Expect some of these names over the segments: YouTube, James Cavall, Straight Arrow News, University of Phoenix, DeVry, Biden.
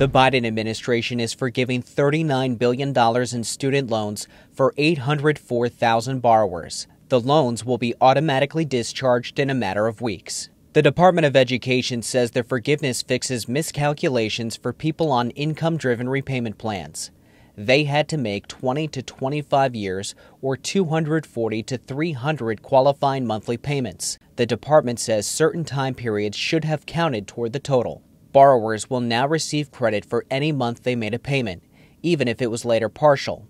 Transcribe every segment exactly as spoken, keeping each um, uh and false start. The Biden administration is forgiving thirty-nine billion dollars in student loans for eight hundred four thousand borrowers. The loans will be automatically discharged in a matter of weeks. The Department of Education says the forgiveness fixes miscalculations for people on income-driven repayment plans. They had to make twenty to twenty-five years or two hundred forty to three hundred qualifying monthly payments. The department says certain time periods should have counted toward the total. Borrowers will now receive credit for any month they made a payment, even if it was later partial,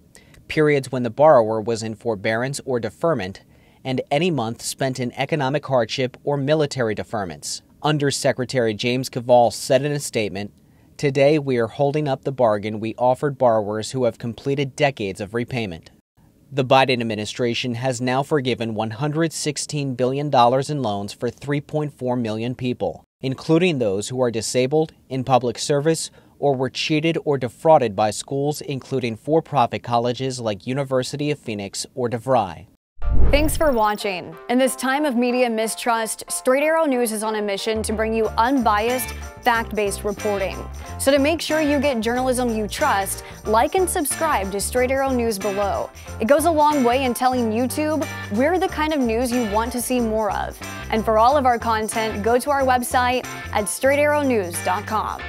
periods when the borrower was in forbearance or deferment, and any month spent in economic hardship or military deferments. Undersecretary James Cavall said in a statement, "Today we are holding up the bargain we offered borrowers who have completed decades of repayment." The Biden administration has now forgiven one hundred sixteen billion dollars in loans for three point four million people, including those who are disabled, in public service, or were cheated or defrauded by schools, including for-profit colleges like University of Phoenix or DeVry. Thanks for watching. In this time of media mistrust, Straight Arrow News is on a mission to bring you unbiased, fact-based reporting. So to make sure you get journalism you trust, like and subscribe to Straight Arrow News below. It goes a long way in telling YouTube we're the kind of news you want to see more of. And for all of our content, go to our website at straight arrow news dot com.